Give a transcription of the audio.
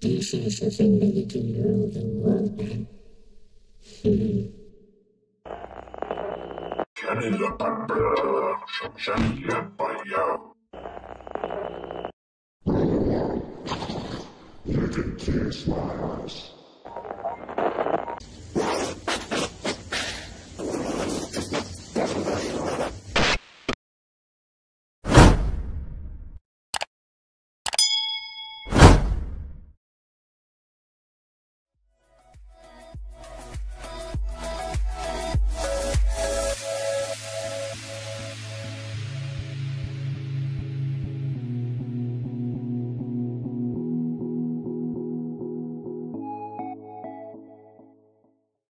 This is the thing that you can rule the world, man. You can kiss my ass.